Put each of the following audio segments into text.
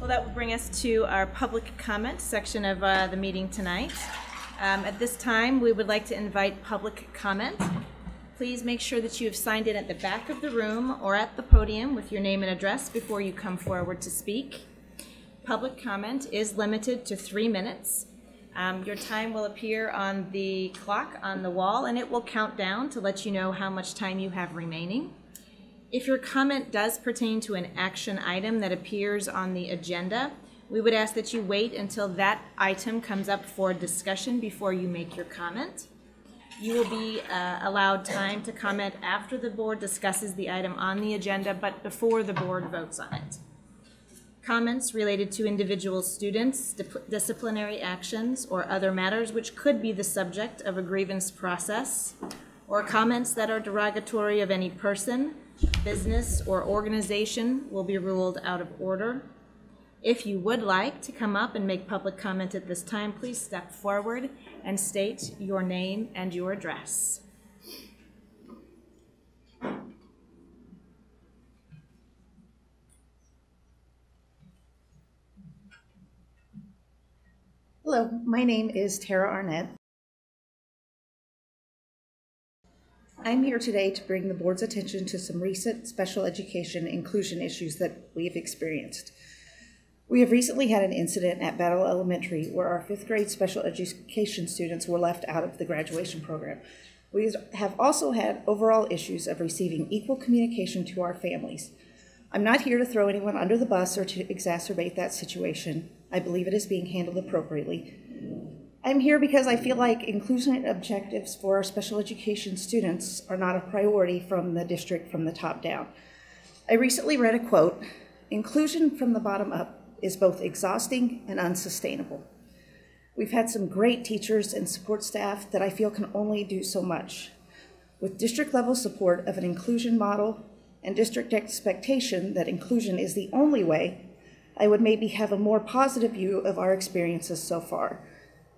Well, that will bring us to our public comment section of the meeting tonight. At this time, we would like to invite public comment. Please make sure that you have signed in at the back of the room or at the podium with your name and address before you come forward to speak. Public comment is limited to 3 minutes. Your time will appear on the clock on the wall, and it will count down to let you know how much time you have remaining. If your comment does pertain to an action item that appears on the agenda, we would ask that you wait until that item comes up for discussion before you make your comment. You will be allowed time to comment after the board discusses the item on the agenda, but before the board votes on it. Comments related to individual students, disciplinary actions, or other matters which could be the subject of a grievance process, or comments that are derogatory of any person, business, or organization will be ruled out of order. If you would like to come up and make public comment at this time, please step forward and state your name and your address. Hello, my name is Tara Arnett. I'm here today to bring the board's attention to some recent special education inclusion issues that we've experienced. We have recently had an incident at Battle Elementary where our 5th grade special education students were left out of the graduation program. We have also had overall issues of receiving equal communication to our families. I'm not here to throw anyone under the bus or to exacerbate that situation. I believe it is being handled appropriately. I'm here because I feel like inclusion objectives for our special education students are not a priority from the district from the top down. I recently read a quote, "Inclusion from the bottom up is both exhausting and unsustainable." We've had some great teachers and support staff that I feel can only do so much. With district level support of an inclusion model and district expectation that inclusion is the only way, I would maybe have a more positive view of our experiences so far.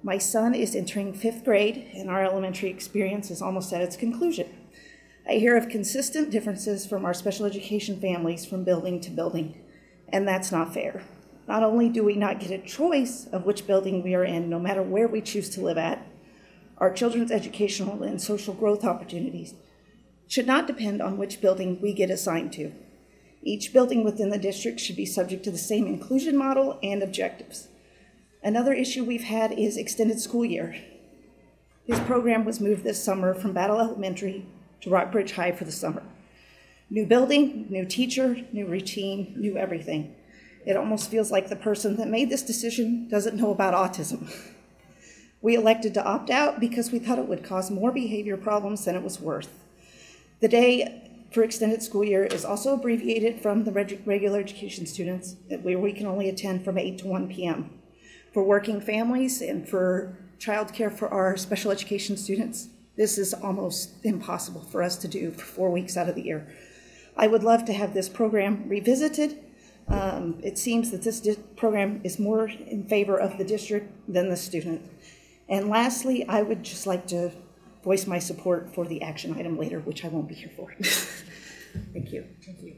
My son is entering 5th grade, and our elementary experience is almost at its conclusion. I hear of consistent differences from our special education families from building to building, and that's not fair. Not only do we not get a choice of which building we are in, no matter where we choose to live at, our children's educational and social growth opportunities should not depend on which building we get assigned to. Each building within the district should be subject to the same inclusion model and objectives. Another issue we've had is extended school year. His program was moved this summer from Battle Elementary to Rockbridge High for the summer. New building, new teacher, new routine, new everything. It almost feels like the person that made this decision doesn't know about autism. We elected to opt out because we thought it would cause more behavior problems than it was worth. The day for extended school year is also abbreviated from the regular education students, where we can only attend from 8 to 1 p.m. For working families and for childcare for our special education students, this is almost impossible for us to do for 4 weeks out of the year. I would love to have this program revisited. It seems that this program is more in favor of the district than the student. And lastly, I would just like to voice my support for the action item later, which I won't be here for. Thank you. Thank you.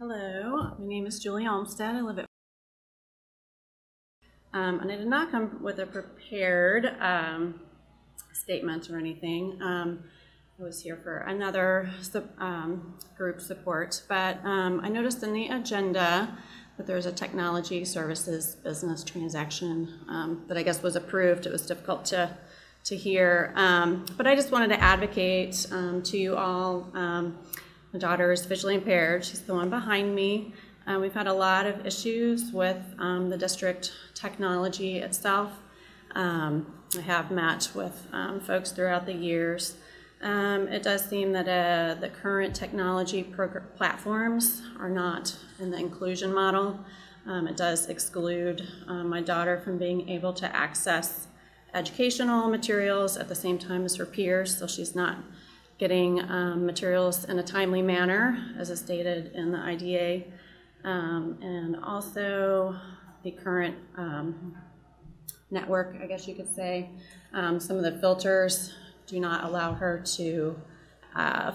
Hello, my name is Julie Olmstead. I live at and I did not come with a prepared statement or anything. I was here for another group support, but I noticed in the agenda that there's a technology services business transaction that I guess was approved. It was difficult to hear, but I just wanted to advocate to you all. My daughter is visually impaired. She's the one behind me. We've had a lot of issues with the district technology itself. I have met with folks throughout the years. It does seem that the current technology platforms are not in the inclusion model. It does exclude my daughter from being able to access educational materials at the same time as her peers, so she's not getting materials in a timely manner, as is stated in the IDA. And also the current network, I guess you could say, some of the filters do not allow her to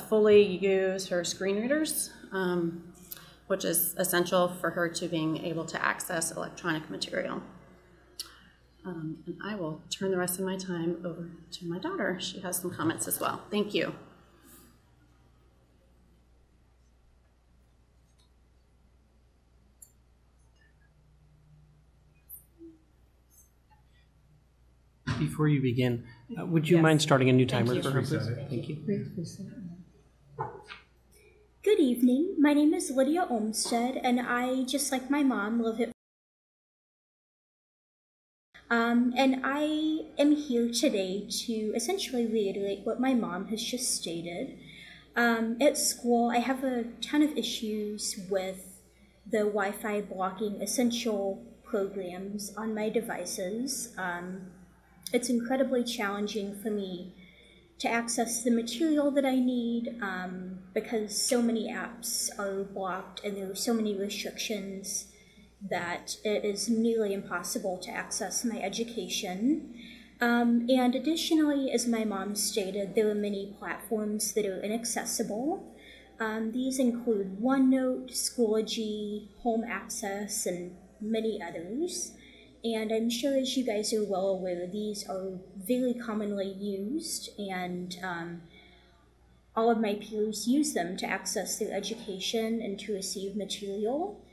fully use her screen readers, which is essential for her to being able to access electronic material. And I will turn the rest of my time over to my daughter. She has some comments as well. Thank you. Before you begin, would you mind starting a new timer for her, please? Thank you. Good evening. My name is Lydia Olmstead, and I, just like my mom, live at and I am here today to essentially reiterate what my mom has just stated. At school, I have a ton of issues with the Wi-Fi blocking essential programs on my devices. It's incredibly challenging for me to access the material that I need because so many apps are blocked and there are so many restrictions that it is nearly impossible to access my education. And additionally, as my mom stated, there are many platforms that are inaccessible. These include OneNote, Schoology, Home Access, and many others. And I'm sure, as you guys are well aware, these are very commonly used, and all of my peers use them to access their education and to receive material.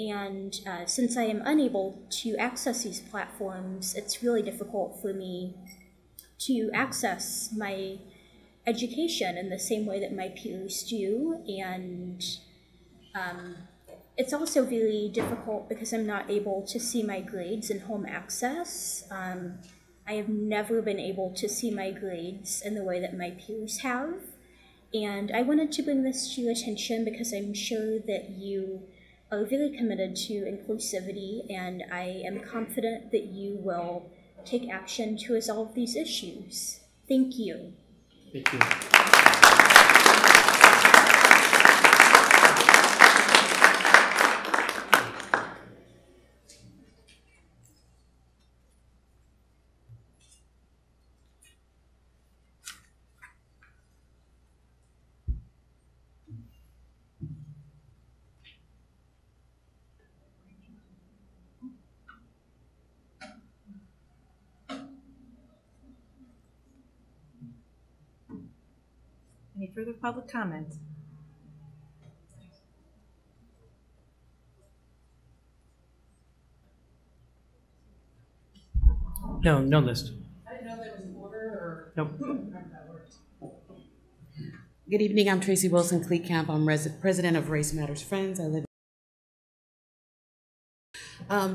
And since I am unable to access these platforms, it's really difficult for me to access my education in the same way that my peers do. And it's also really difficult because I'm not able to see my grades in Home Access. I have never been able to see my grades in the way that my peers have. And I wanted to bring this to your attention because I'm sure that you are really committed to inclusivity, and I am confident that you will take action to resolve these issues. Thank you. Thank you. Any further public comment? No, no list. I didn't know there was an order or nope. Good evening, I'm Tracy Wilson Kleekamp. I'm president of Race Matters Friends. I live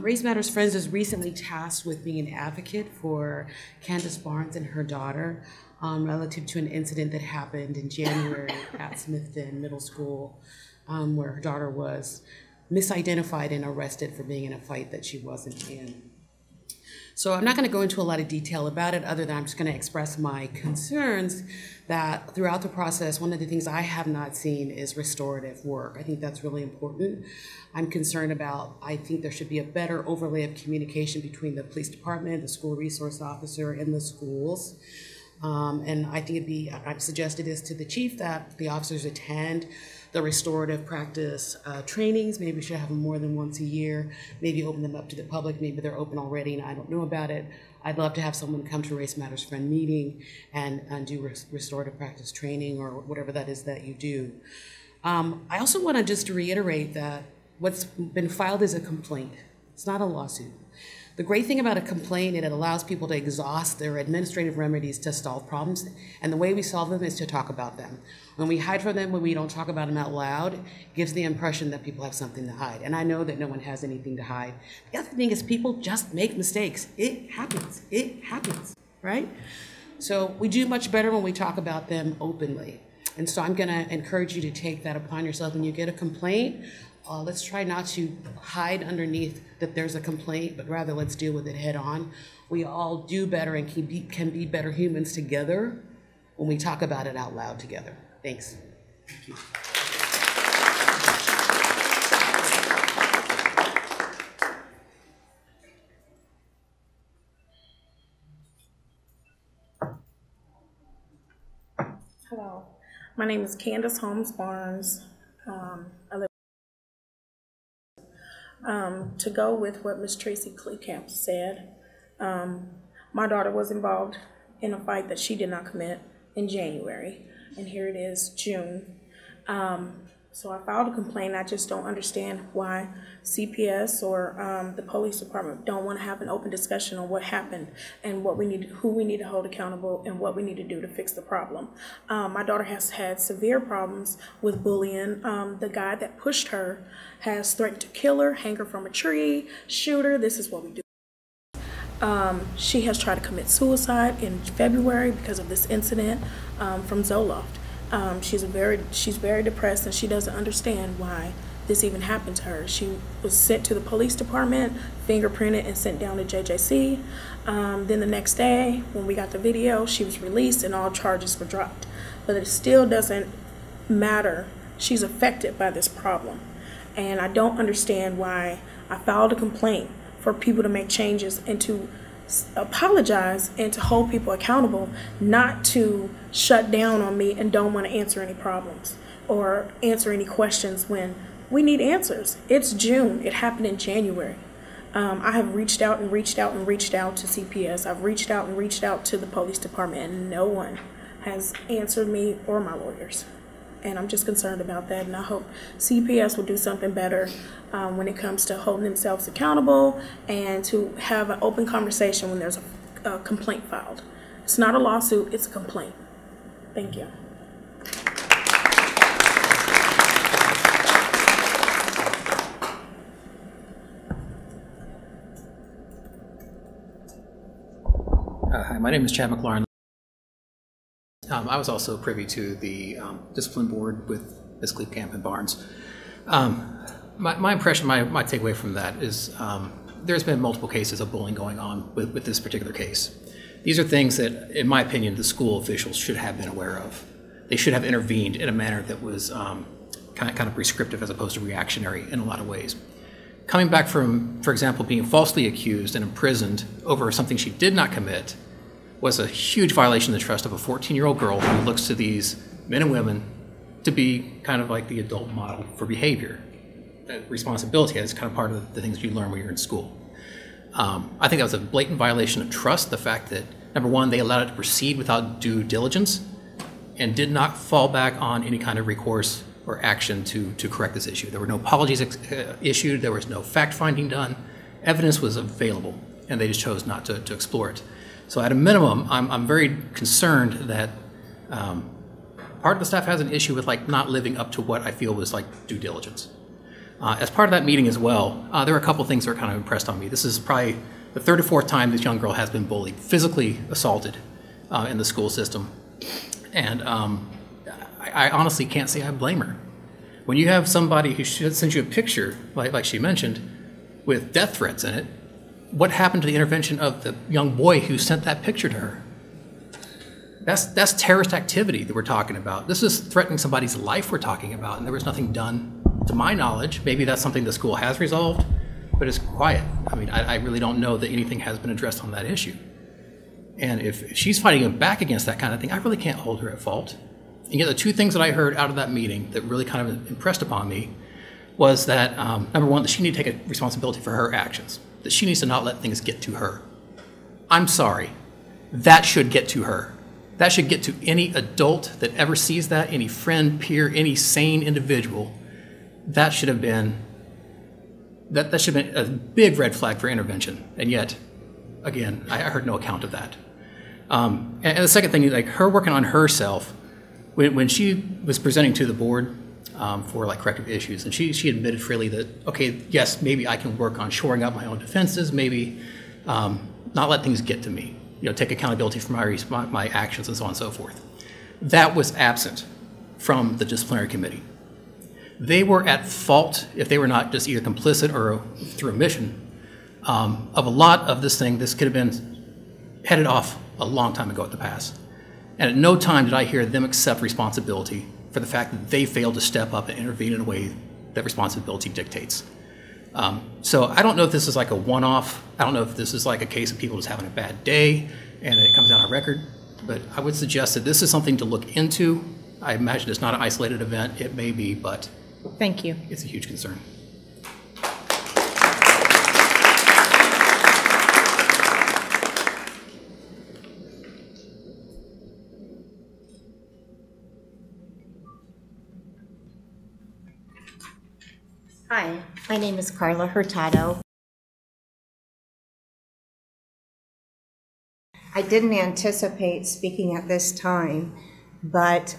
Race Matters Friends was recently tasked with being an advocate for Candace Barnes and her daughter relative to an incident that happened in January at Smithton Middle School where her daughter was misidentified and arrested for being in a fight that she wasn't in. So I'm not going to go into a lot of detail about it other than I'm just going to express my concerns that throughout the process, one of the things I have not seen is restorative work. I think that's really important. I'm concerned about, I think there should be a better overlay of communication between the police department, the school resource officer, and the schools. And I think it'd be, I've suggested this to the chief that the officers attend the restorative practice trainings. Maybe we should have them more than once a year. Maybe open them up to the public. Maybe they're open already and I don't know about it. I'd love to have someone come to a Race Matters Friend meeting and do restorative practice training or whatever that is that you do. I also want to just reiterate that what's been filed is a complaint. It's not a lawsuit. The great thing about a complaint is it allows people to exhaust their administrative remedies to solve problems, and the way we solve them is to talk about them. When we hide from them, when we don't talk about them out loud, it gives the impression that people have something to hide, and I know that no one has anything to hide. The other thing is people just make mistakes. It happens, right? So we do much better when we talk about them openly, and so I'm going to encourage you to take that upon yourself when you get a complaint. Let's try not to hide underneath that there's a complaint, but rather let's deal with it head on. We all do better and can be better humans together when we talk about it out loud together. Thanks. Thank you. Hello, my name is Candace Holmes Barnes. I live to go with what Ms. Tracy Kleekamp said, my daughter was involved in a fight that she did not commit in January, and here it is June. So I filed a complaint. I just don't understand why CPS or the police department don't want to have an open discussion on what happened and what we need, who we need to hold accountable, and what we need to do to fix the problem. My daughter has had severe problems with bullying. The guy that pushed her has threatened to kill her, hang her from a tree, shoot her. This is what we do. She has tried to commit suicide in February because of this incident from Zoloft. She's very depressed, and she doesn't understand why this even happened to her. She was sent to the police department, fingerprinted, and sent down to JJC. Then the next day, when we got the video, she was released and all charges were dropped. But it still doesn't matter. She's affected by this problem. And I don't understand why I filed a complaint for people to make changes and to apologize and to hold people accountable, not to shut down on me and don't want to answer any problems or answer any questions when we need answers. It's June. It happened in January. I have reached out and reached out and reached out to CPS. I've reached out and reached out to the police department, and no one has answered me or my lawyers. And I'm just concerned about that, and I hope CPS will do something better when it comes to holding themselves accountable and to have an open conversation when there's a complaint filed. It's not a lawsuit, it's a complaint. Thank you. Hi, my name is Chad McLaurin. I was also privy to the discipline board with Ms. Kleekamp and Barnes. My impression, my takeaway from that is there's been multiple cases of bullying going on with this particular case. These are things that, in my opinion, the school officials should have been aware of. They should have intervened in a manner that was kind of prescriptive as opposed to reactionary in a lot of ways. Coming back from, for example, being falsely accused and imprisoned over something she did not commit was a huge violation of the trust of a 14-year-old girl who looks to these men and women to be kind of like the adult model for behavior. That responsibility is kind of part of the things you learn when you're in school. I think that was a blatant violation of trust, the fact that, number one, they allowed it to proceed without due diligence and did not fall back on any kind of recourse or action to correct this issue. There were no apologies issued, there was no fact-finding done. Evidence was available, and they just chose not to explore it. So at a minimum, I'm very concerned that part of the staff has an issue with like not living up to what I feel was like due diligence. As part of that meeting as well, there are a couple things that are kind of impressed on me. This is probably the third or fourth time this young girl has been bullied, physically assaulted in the school system. And I honestly can't say I blame her. When you have somebody who sends you a picture, like she mentioned, with death threats in it, what happened to the intervention of the young boy who sent that picture to her? That's terrorist activity that we're talking about. This is threatening somebody's life we're talking about, and there was nothing done to my knowledge. Maybe that's something the school has resolved, but it's quiet. I mean, I really don't know that anything has been addressed on that issue. And if she's fighting back against that kind of thing, I really can't hold her at fault. And yet the two things that I heard out of that meeting that really kind of impressed upon me was that, number one, that she needed to take responsibility for her actions, that she needs to not let things get to her. I'm sorry, that should get to her. That should get to any adult that ever sees that, any friend, peer, any sane individual. That should have been, that should have been a big red flag for intervention. And yet, again, I heard no account of that. And the second thing, like her working on herself, when she was presenting to the board for like corrective issues, and she admitted freely that, okay, yes, maybe I can work on shoring up my own defenses, maybe not let things get to me, you know, take accountability for my actions and so on and so forth. That was absent from the disciplinary committee. they were at fault, if they were not just either complicit or through omission, of a lot of this thing. This could have been headed off a long time ago at the past. And at no time did I hear them accept responsibility for the fact that they failed to step up and intervene in a way that responsibility dictates. So I don't know if this is like a one-off. I don't know if this is like a case of people just having a bad day and it comes down on record. But I would suggest that this is something to look into. I imagine it's not an isolated event. It may be, but thank you. It's a huge concern. Hi, my name is Carla Hurtado. I didn't anticipate speaking at this time, but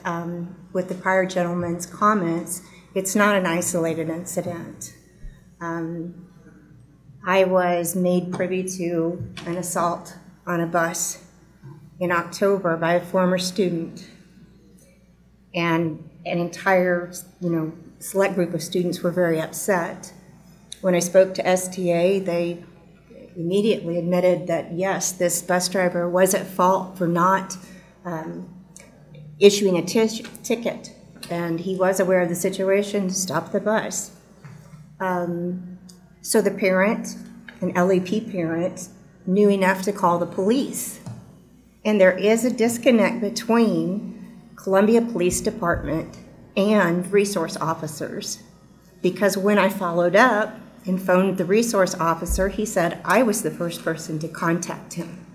with the prior gentleman's comments, it's not an isolated incident. I was made privy to an assault on a bus in October by a former student, and an entire, select group of students were very upset. When I spoke to STA, they immediately admitted that, yes, this bus driver was at fault for not issuing a ticket. And he was aware of the situation, stopped the bus. So the parent, an LEP parent, knew enough to call the police. And there is a disconnect between Columbia Police Department and resource officers, because when I followed up and phoned the resource officer, he said I was the first person to contact him.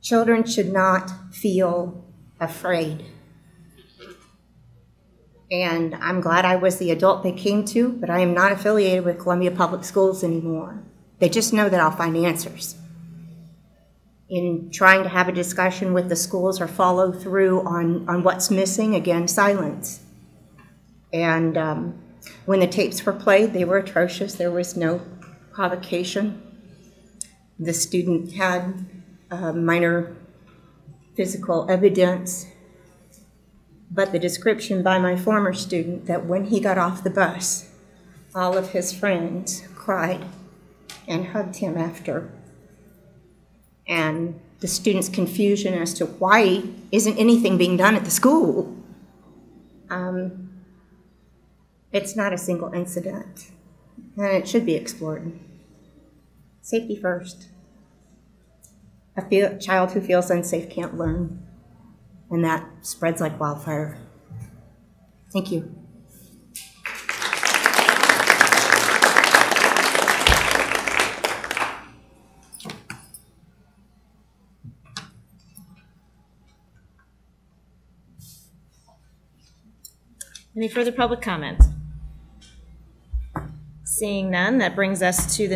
Children should not feel afraid. And I'm glad I was the adult they came to, but I am not affiliated with Columbia Public Schools anymore. They just know that I'll find answers. In trying to have a discussion with the schools or follow through on what's missing, again, silence. And when the tapes were played, they were atrocious. There was no provocation. The student had minor physical evidence, but the description by my former student that when he got off the bus, all of his friends cried and hugged him after. And the students' confusion as to why isn't anything being done at the school. It's not a single incident, and it should be explored. Safety first. A child who feels unsafe can't learn, and that spreads like wildfire. Thank you. Any further public comments? Seeing none, that brings us to the